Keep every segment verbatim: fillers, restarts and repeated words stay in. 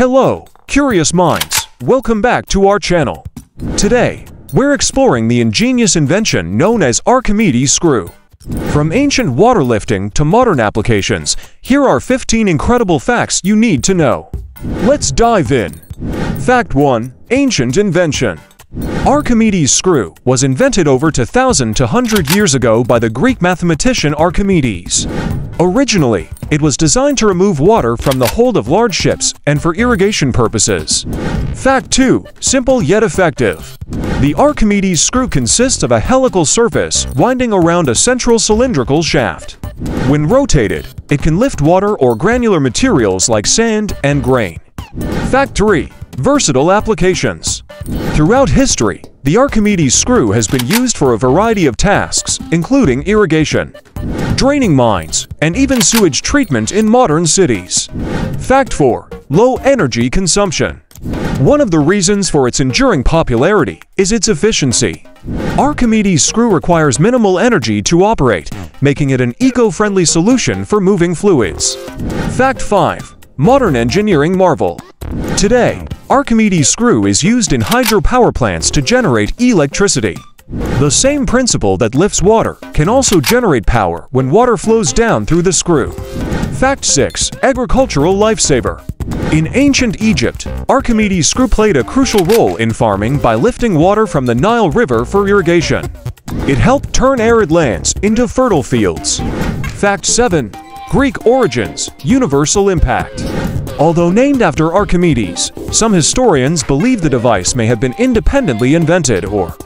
Hello, curious minds. Welcome back to our channel. Today, we're exploring the ingenious invention known as Archimedes' Screw. From ancient waterlifting to modern applications, here are fifteen incredible facts you need to know. Let's dive in. Fact one. Ancient invention. Archimedes' Screw was invented over two thousand to one hundred years ago by the Greek mathematician Archimedes. Originally, it was designed to remove water from the hold of large ships and for irrigation purposes. Fact two. Simple yet effective. The Archimedes' Screw consists of a helical surface winding around a central cylindrical shaft. When rotated, it can lift water or granular materials like sand and grain. Fact three. Versatile applications. Throughout history, the Archimedes' Screw has been used for a variety of tasks, including irrigation, draining mines, and even sewage treatment in modern cities. Fact four. Low energy consumption. One of the reasons for its enduring popularity is its efficiency. Archimedes' Screw requires minimal energy to operate, making it an eco-friendly solution for moving fluids. Fact five. Modern engineering marvel. Today, Archimedes' Screw is used in hydropower plants to generate electricity. The same principle that lifts water can also generate power when water flows down through the screw. Fact six. Agricultural lifesaver. In ancient Egypt, Archimedes' Screw played a crucial role in farming by lifting water from the Nile River for irrigation. It helped turn arid lands into fertile fields. Fact seven. Greek origins, universal impact. Although named after Archimedes, some historians believe the device may have been independently invented or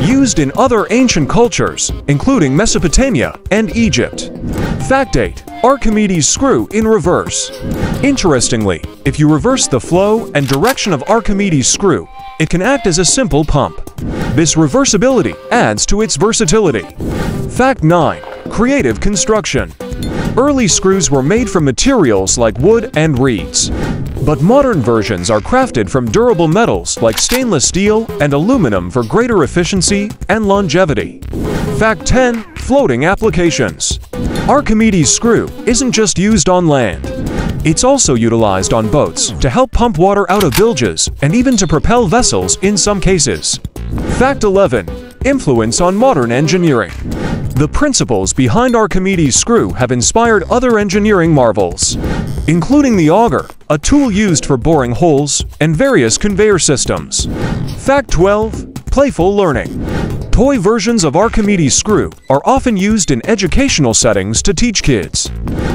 used in other ancient cultures, including Mesopotamia and Egypt. Fact eight. Archimedes' Screw in reverse. Interestingly, if you reverse the flow and direction of Archimedes' Screw, it can act as a simple pump. This reversibility adds to its versatility. Fact nine. Creative construction. Early screws were made from materials like wood and reeds, but modern versions are crafted from durable metals like stainless steel and aluminum for greater efficiency and longevity. Fact ten. Floating applications. Archimedes' Screw isn't just used on land. It's also utilized on boats to help pump water out of bilges and even to propel vessels in some cases. Fact eleven. Influence on modern engineering. The principles behind Archimedes' Screw have inspired other engineering marvels, including the auger, a tool used for boring holes, and various conveyor systems. Fact twelve. Playful learning. Toy versions of Archimedes' Screw are often used in educational settings to teach kids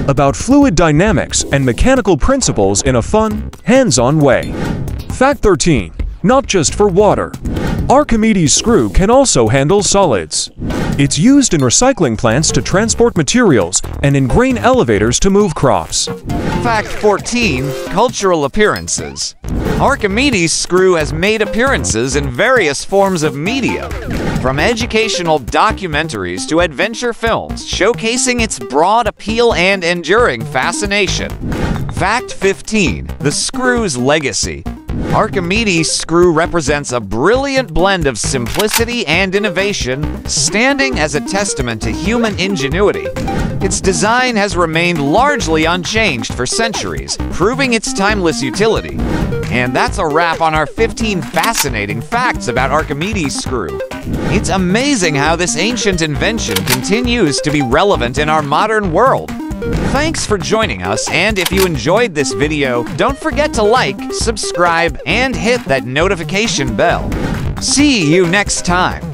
about fluid dynamics and mechanical principles in a fun, hands-on way. Fact thirteen. Not just for water. Archimedes' Screw can also handle solids. It's used in recycling plants to transport materials and in grain elevators to move crops. Fact fourteen. Cultural appearances. Archimedes' Screw has made appearances in various forms of media, from educational documentaries to adventure films, showcasing its broad appeal and enduring fascination. Fact fifteen. The Screw's legacy. Archimedes' Screw represents a brilliant blend of simplicity and innovation, standing as a testament to human ingenuity. Its design has remained largely unchanged for centuries, proving its timeless utility. And that's a wrap on our fifteen fascinating facts about Archimedes' Screw. It's amazing how this ancient invention continues to be relevant in our modern world. Thanks for joining us, and if you enjoyed this video, don't forget to like, subscribe, and hit that notification bell. See you next time!